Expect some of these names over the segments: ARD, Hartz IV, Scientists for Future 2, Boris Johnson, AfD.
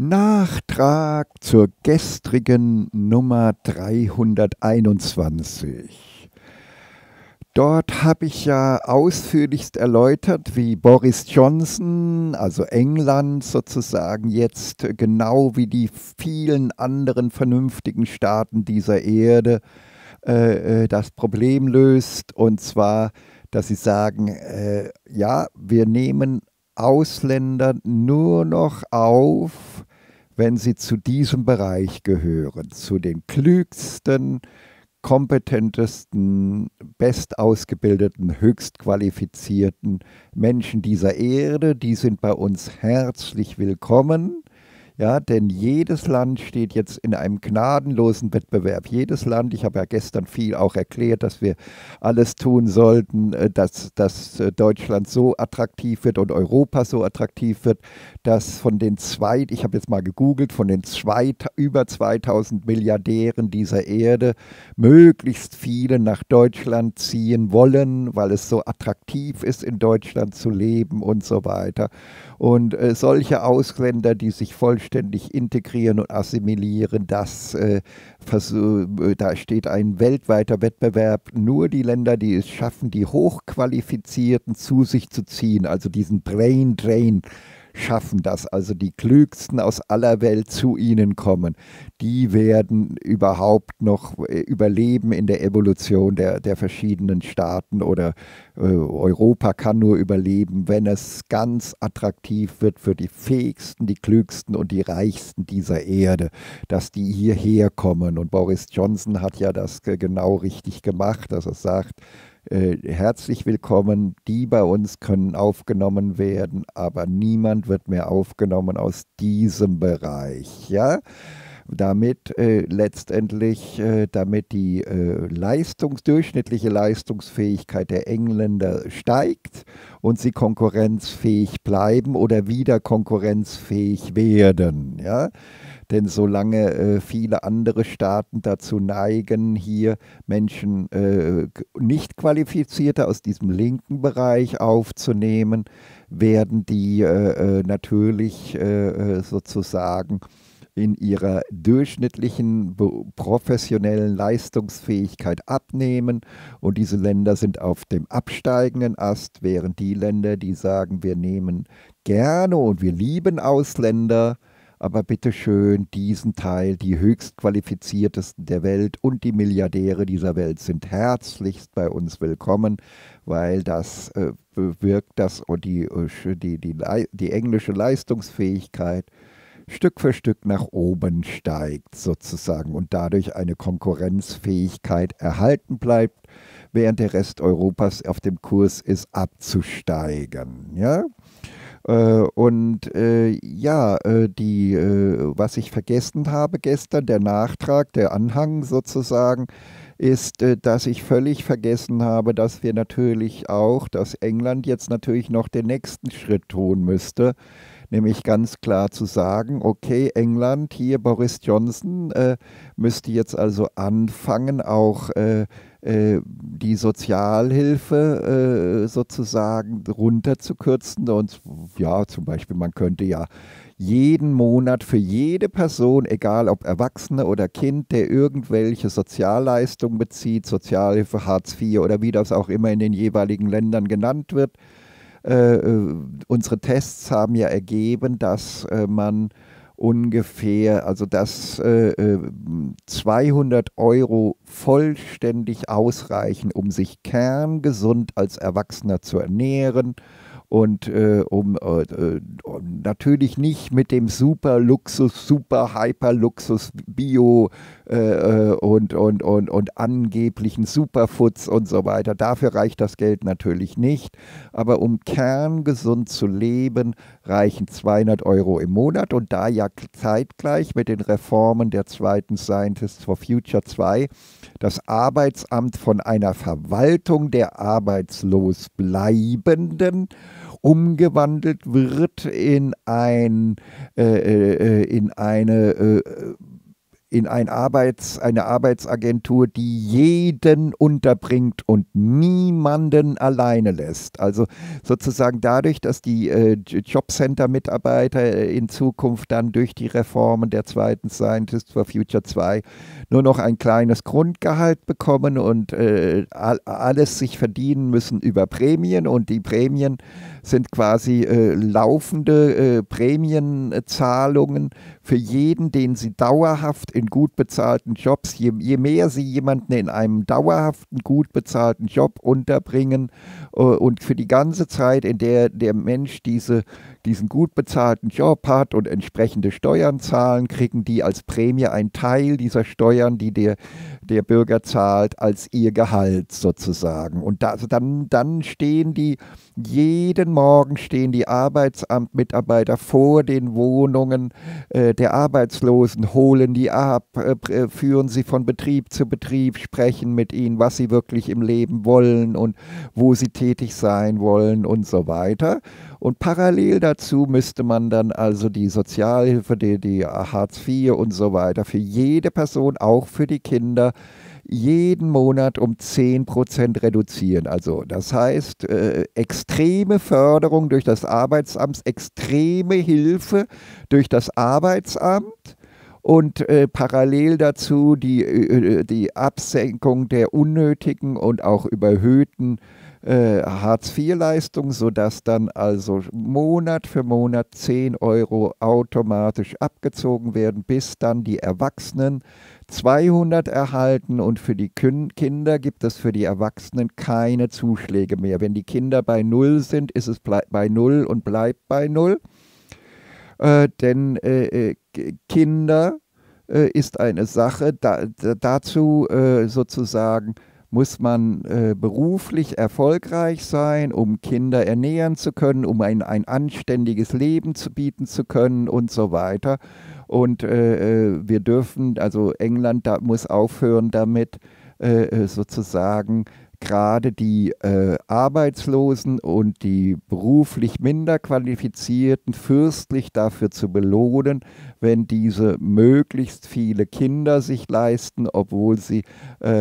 Nachtrag zur gestrigen Nummer 321. Dort habe ich ja ausführlichst erläutert, wie Boris Johnson, also England sozusagen, jetzt genau wie die vielen anderen vernünftigen Staaten dieser Erde das Problem löst. Und zwar, dass sie sagen, ja, wir nehmen Ausländer nur noch auf, wenn sie zu diesem Bereich gehören, zu den klügsten, kompetentesten, bestausgebildeten, höchst qualifizierten Menschen dieser Erde. Die sind bei uns herzlich willkommen, ja, denn jedes Land steht jetzt in einem gnadenlosen Wettbewerb. Jedes Land, ich habe ja gestern viel auch erklärt, dass wir alles tun sollten, dass Deutschland so attraktiv wird und Europa so attraktiv wird, dass von den ich habe jetzt mal gegoogelt, von den über 2000 Milliardären dieser Erde möglichst viele nach Deutschland ziehen wollen, weil es so attraktiv ist, in Deutschland zu leben und so weiter. Und solche Ausländer, die sich vollständig integrieren und assimilieren, da steht ein weltweiter Wettbewerb. Nur die Länder, die es schaffen, die Hochqualifizierten zu sich zu ziehen, also diesen Brain Drain, schaffen das, also die Klügsten aus aller Welt zu ihnen kommen, die werden überhaupt noch überleben in der Evolution der verschiedenen Staaten, oder Europa kann nur überleben, wenn es ganz attraktiv wird für die Fähigsten, die Klügsten und die Reichsten dieser Erde, dass die hierher kommen. Und Boris Johnson hat ja das genau richtig gemacht, dass er sagt, herzlich willkommen, die bei uns können aufgenommen werden, aber niemand wird mehr aufgenommen aus diesem Bereich, ja? Damit letztendlich, damit die durchschnittliche Leistungsfähigkeit der Engländer steigt und sie konkurrenzfähig bleiben oder wieder konkurrenzfähig werden, ja? Denn solange viele andere Staaten dazu neigen, hier Menschen nicht qualifizierte aus diesem linken Bereich aufzunehmen, werden die natürlich sozusagen in ihrer durchschnittlichen professionellen Leistungsfähigkeit abnehmen, und diese Länder sind auf dem absteigenden Ast, während die Länder, die sagen, wir nehmen gerne und wir lieben Ausländer, aber bitte schön, diesen Teil, die höchstqualifiziertesten der Welt und die Milliardäre dieser Welt sind herzlichst bei uns willkommen, weil das bewirkt, dass die englische Leistungsfähigkeit Stück für Stück nach oben steigt sozusagen und dadurch eine Konkurrenzfähigkeit erhalten bleibt, während der Rest Europas auf dem Kurs ist, abzusteigen. Ja? Und ja, was ich vergessen habe gestern, der Nachtrag, der Anhang sozusagen, ist, dass ich völlig vergessen habe, dass wir natürlich auch, dass England jetzt natürlich noch den nächsten Schritt tun müsste, nämlich ganz klar zu sagen, okay, England, hier Boris Johnson müsste jetzt also anfangen, auch die Sozialhilfe sozusagen runterzukürzen. Und ja, zum Beispiel, man könnte ja jeden Monat für jede Person, egal ob Erwachsene oder Kind, der irgendwelche Sozialleistungen bezieht, Sozialhilfe, Hartz IV oder wie das auch immer in den jeweiligen Ländern genannt wird, unsere Tests haben ja ergeben, dass man ungefähr, also dass 200 Euro vollständig ausreichen, um sich kerngesund als Erwachsener zu ernähren und natürlich nicht mit dem Super-Luxus, Super-Hyper-Luxus, Bio und angeblichen Superfoods und so weiter. Dafür reicht das Geld natürlich nicht. Aber um kerngesund zu leben, reichen 200 Euro im Monat. Und da ja zeitgleich mit den Reformen der zweiten Scientists for Future 2 das Arbeitsamt von einer Verwaltung der Arbeitslosbleibenden umgewandelt wird in eine in eine Arbeitsagentur, die jeden unterbringt und niemanden alleine lässt. Also sozusagen dadurch, dass die Jobcenter-Mitarbeiter in Zukunft dann durch die Reformen der zweiten Scientists for Future 2 nur noch ein kleines Grundgehalt bekommen und alles sich verdienen müssen über Prämien, und die Prämien sind quasi laufende Prämienzahlungen für jeden, den sie dauerhaft in gut bezahlten Jobs, je mehr sie jemanden in einem dauerhaften, gut bezahlten Job unterbringen und für die ganze Zeit, in der der Mensch diesen gut bezahlten Job hat und entsprechende Steuern zahlen, kriegen die als Prämie einen Teil dieser Steuern, die der Bürger zahlt, als ihr Gehalt sozusagen. Und dann stehen jeden Morgen stehen die Arbeitsamtmitarbeiter vor den Wohnungen der Arbeitslosen, holen die ab, führen sie von Betrieb zu Betrieb, sprechen mit ihnen, was sie wirklich im Leben wollen und wo sie tätig sein wollen und so weiter. Und parallel dazu müsste man dann also die Sozialhilfe, die Hartz IV und so weiter, für jede Person, auch für die Kinder, jeden Monat um 10% reduzieren. Also das heißt, extreme Förderung durch das Arbeitsamt, extreme Hilfe durch das Arbeitsamt und parallel dazu die Absenkung der unnötigen und auch überhöhten Hartz-IV-Leistung, sodass dann also Monat für Monat 10 € automatisch abgezogen werden, bis dann die Erwachsenen 200 erhalten, und für die Kinder gibt es für die Erwachsenen keine Zuschläge mehr. Wenn die Kinder bei 0 sind, ist es bei 0 und bleibt bei 0, denn Kinder ist eine Sache, dazu sozusagen muss man beruflich erfolgreich sein, um Kinder ernähren zu können, um ein anständiges Leben zu bieten zu können und so weiter. Und wir dürfen, also England muss aufhören damit, sozusagen gerade die Arbeitslosen und die beruflich minder Qualifizierten fürstlich dafür zu belohnen, wenn diese möglichst viele Kinder sich leisten, obwohl sie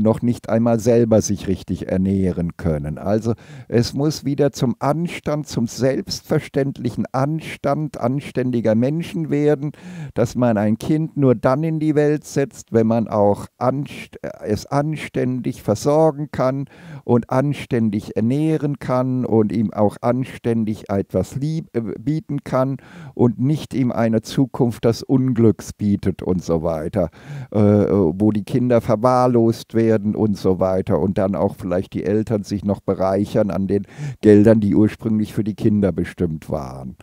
noch nicht einmal selber sich richtig ernähren können. Also es muss wieder zum Anstand, zum selbstverständlichen Anstand anständiger Menschen werden, dass man ein Kind nur dann in die Welt setzt, wenn man auch es anständig versorgen kann und anständig ernähren kann und ihm auch anständig etwas bieten kann und nicht ihm eine Zukunft des Unglücks bietet und so weiter, wo die Kinder verwahrlost werden und so weiter und dann auch vielleicht die Eltern sich noch bereichern an den Geldern, die ursprünglich für die Kinder bestimmt waren.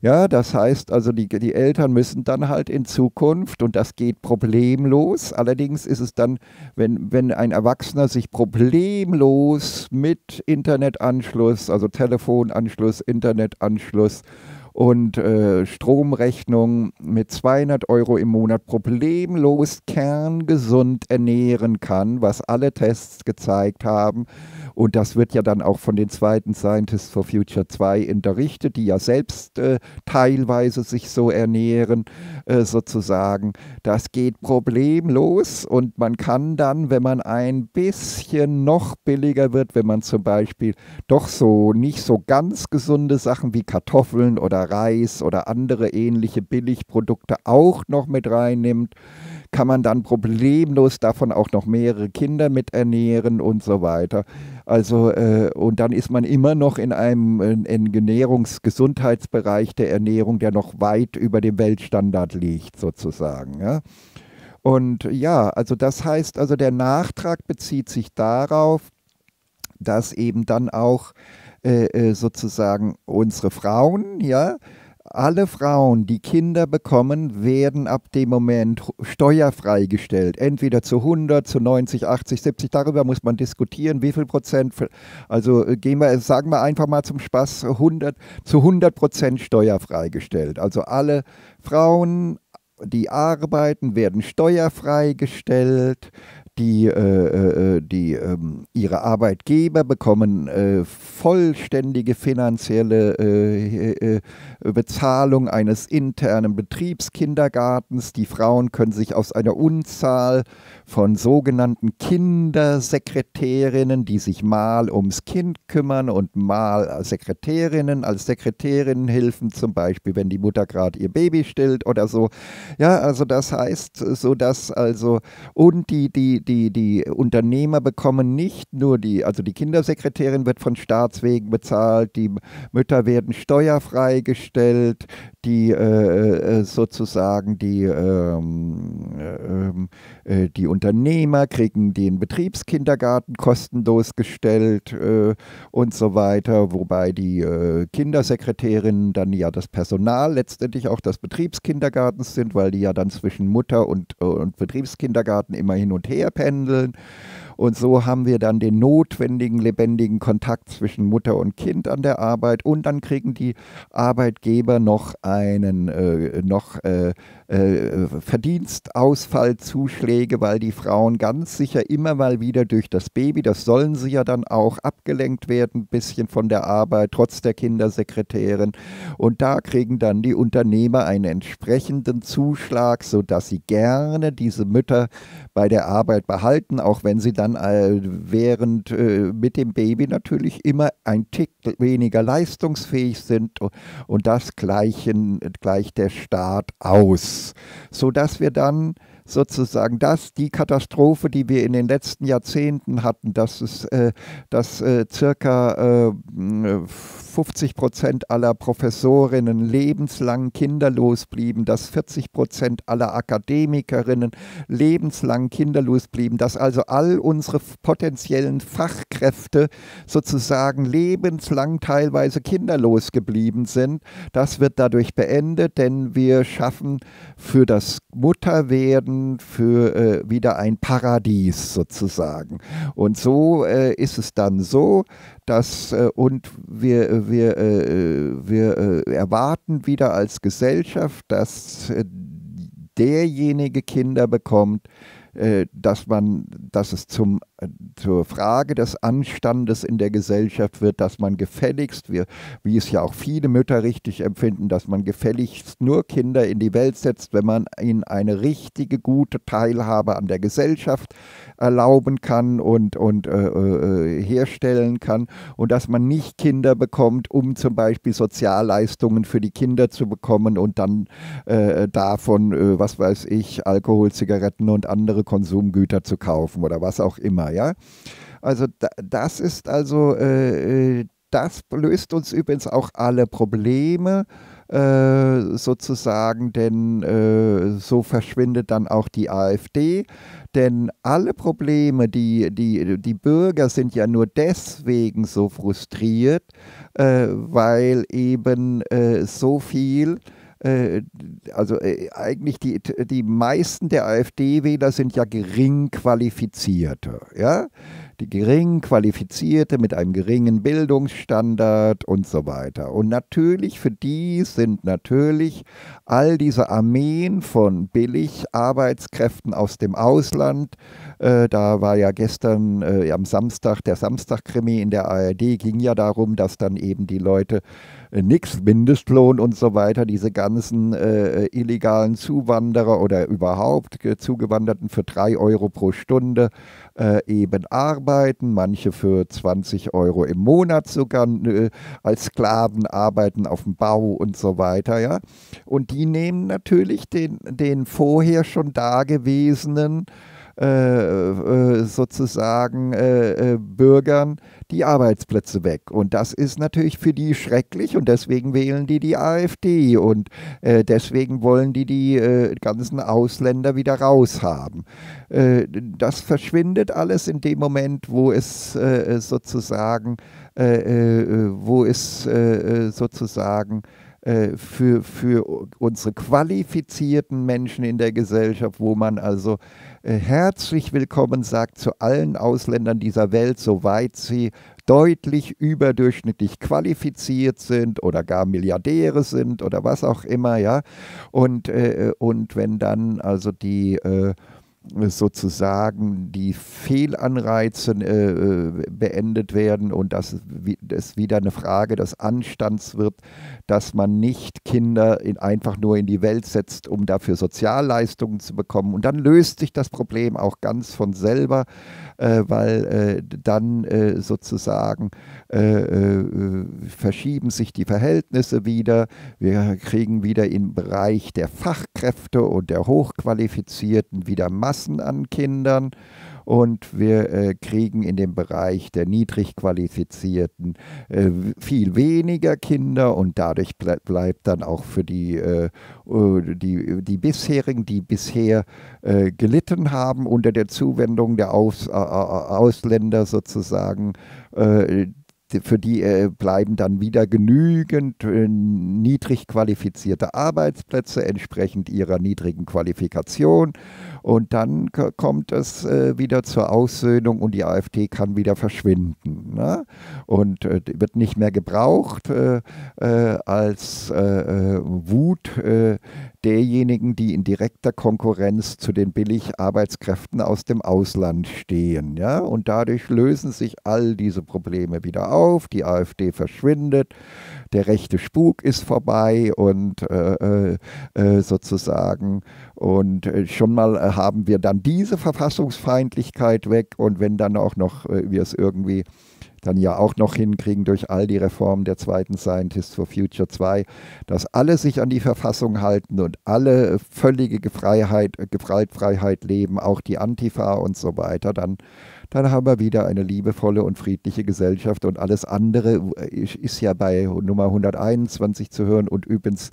Ja, das heißt also, die Eltern müssen dann halt in Zukunft, und das geht problemlos, allerdings ist es dann, wenn ein Erwachsener sich problemlos mit Internetanschluss, also Telefonanschluss, Internetanschluss und Stromrechnung mit 200 € im Monat problemlos kerngesund ernähren kann, was alle Tests gezeigt haben. Und das wird ja dann auch von den zweiten Scientists for Future 2 unterrichtet, die ja selbst teilweise sich so ernähren, sozusagen. Das geht problemlos, und man kann dann, wenn man ein bisschen noch billiger wird, wenn man zum Beispiel doch so nicht so ganz gesunde Sachen wie Kartoffeln oder Reis oder andere ähnliche Billigprodukte auch noch mit reinnimmt, kann man dann problemlos davon auch noch mehrere Kinder mit ernähren und so weiter. Also und dann ist man immer noch in einem Ernährungsgesundheitsbereich der Ernährung, der noch weit über dem Weltstandard liegt sozusagen. Ja? Und ja, also das heißt, also der Nachtrag bezieht sich darauf, dass eben dann auch sozusagen unsere Frauen, ja, alle Frauen, die Kinder bekommen, werden ab dem Moment steuerfrei gestellt. Entweder zu 100, zu 90, 80, 70, darüber muss man diskutieren, wie viel Prozent, also sagen wir einfach mal zum Spaß, 100% steuerfrei gestellt. Also alle Frauen, die arbeiten, werden steuerfrei gestellt. ihre Arbeitgeber bekommen vollständige finanzielle Bezahlung eines internen Betriebskindergartens. Die Frauen können sich aus einer Unzahl von sogenannten Kindersekretärinnen, die sich mal ums Kind kümmern und mal als Sekretärinnen helfen, zum Beispiel, wenn die Mutter gerade ihr Baby stillt oder so. Ja, also das heißt, so dass also, und die Unternehmer bekommen nicht nur die Kindersekretärin wird von Staatswegen bezahlt, die Mütter werden steuerfrei gestellt, die sozusagen die Unternehmer kriegen den Betriebskindergarten kostenlos gestellt und so weiter, wobei die Kindersekretärinnen dann ja das Personal letztendlich auch des Betriebskindergartens sind, weil die ja dann zwischen Mutter und Betriebskindergarten immer hin und her pendeln. Und so haben wir dann den notwendigen, lebendigen Kontakt zwischen Mutter und Kind an der Arbeit. Und dann kriegen die Arbeitgeber noch einen Verdienstausfallzuschläge, weil die Frauen ganz sicher immer mal wieder durch das Baby, das sollen sie ja dann auch, abgelenkt werden, ein bisschen von der Arbeit, trotz der Kindersekretärin. Und da kriegen dann die Unternehmer einen entsprechenden Zuschlag, sodass sie gerne diese Mütter bei der Arbeit behalten, auch wenn sie dann mit dem Baby natürlich immer ein Tick weniger leistungsfähig sind, und das gleicht der Staat aus, sodass wir dann sozusagen die Katastrophe, die wir in den letzten Jahrzehnten hatten, dass circa 50% aller Professorinnen lebenslang kinderlos blieben, dass 40% aller Akademikerinnen lebenslang kinderlos blieben, dass also all unsere potenziellen Fachkräfte sozusagen lebenslang teilweise kinderlos geblieben sind. Das wird dadurch beendet, denn wir schaffen für das Mutterwerden wieder ein Paradies sozusagen. Und so ist es dann so, dass wir erwarten wieder als Gesellschaft, dass derjenige Kinder bekommt, dass es zur Frage des Anstandes in der Gesellschaft wird, dass man gefälligst, wie es ja auch viele Mütter richtig empfinden, dass man gefälligst nur Kinder in die Welt setzt, wenn man ihnen eine richtige, gute Teilhabe an der Gesellschaft erlauben kann und herstellen kann, und dass man nicht Kinder bekommt, um zum Beispiel Sozialleistungen für die Kinder zu bekommen und dann davon, was weiß ich, Alkohol, Zigaretten und andere Konsumgüter zu kaufen oder was auch immer, ja. Also das ist also, das löst uns übrigens auch alle Probleme sozusagen, denn so verschwindet dann auch die AfD, denn alle Probleme, die Bürger sind ja nur deswegen so frustriert, weil eben so viel, also eigentlich die meisten der AfD-Wähler sind ja gering qualifizierte, ja? Die gering qualifizierte mit einem geringen Bildungsstandard und so weiter. Und natürlich, für die sind natürlich all diese Armeen von Billigarbeitskräften aus dem Ausland, da war ja gestern am Samstag, der Samstag-Krimi in der ARD ging ja darum, dass dann eben die Leute nichts, Mindestlohn und so weiter, diese ganzen illegalen Zuwanderer oder überhaupt Zugewanderten für 3 Euro pro Stunde eben arbeiten, manche für 20 Euro im Monat sogar als Sklaven arbeiten auf dem Bau und so weiter, ja. Und die nehmen natürlich den vorher schon dagewesenen sozusagen Bürgern die Arbeitsplätze weg. Und das ist natürlich für die schrecklich, und deswegen wählen die AfD, und deswegen wollen die ganzen Ausländer wieder raushaben. Das verschwindet alles in dem Moment, wo es sozusagen für unsere qualifizierten Menschen in der Gesellschaft, wo man also herzlich willkommen sagt zu allen Ausländern dieser Welt, soweit sie deutlich überdurchschnittlich qualifiziert sind oder gar Milliardäre sind oder was auch immer, ja. Und wenn dann also sozusagen die Fehlanreize beendet werden und dass es wieder eine Frage des Anstands wird, dass man nicht Kinder einfach nur in die Welt setzt, um dafür Sozialleistungen zu bekommen. Und dann löst sich das Problem auch ganz von selber, weil dann sozusagen verschieben sich die Verhältnisse wieder. Wir kriegen wieder im Bereich der Fachkräfte und der Hochqualifizierten wieder Massen an Kindern und wir kriegen in dem Bereich der Niedrigqualifizierten viel weniger Kinder und dadurch bleibt dann auch für die bisherigen, die bisher gelitten haben unter der Zuwendung der Ausländer sozusagen, für die bleiben dann wieder genügend niedrig qualifizierte Arbeitsplätze entsprechend ihrer niedrigen Qualifikation. Und dann kommt es wieder zur Aussöhnung und die AfD kann wieder verschwinden, ne? Und wird nicht mehr gebraucht als Wut derjenigen, die in direkter Konkurrenz zu den Billigarbeitskräften aus dem Ausland stehen, ja? Und dadurch lösen sich all diese Probleme wieder auf, die AfD verschwindet, der rechte Spuk ist vorbei und sozusagen und schon mal haben wir dann diese Verfassungsfeindlichkeit weg und wenn dann auch noch wir es irgendwie dann ja auch noch hinkriegen durch all die Reformen der zweiten Scientists for Future 2, dass alle sich an die Verfassung halten und alle völlige Freiheit leben, auch die Antifa und so weiter, dann haben wir wieder eine liebevolle und friedliche Gesellschaft und alles andere ist ja bei Nummer 121 zu hören und übrigens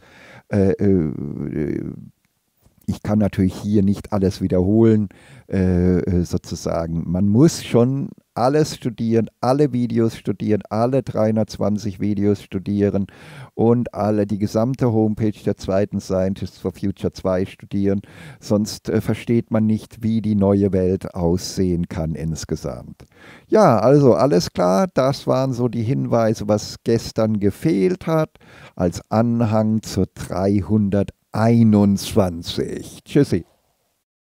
ich kann natürlich hier nicht alles wiederholen, sozusagen. Man muss schon alles studieren, alle Videos studieren, alle 320 Videos studieren und die gesamte Homepage der zweiten Scientists for Future 2 studieren. Sonst versteht man nicht, wie die neue Welt aussehen kann insgesamt. Ja, also alles klar, das waren so die Hinweise, was gestern gefehlt hat, als Anhang zur 321. Tschüssi.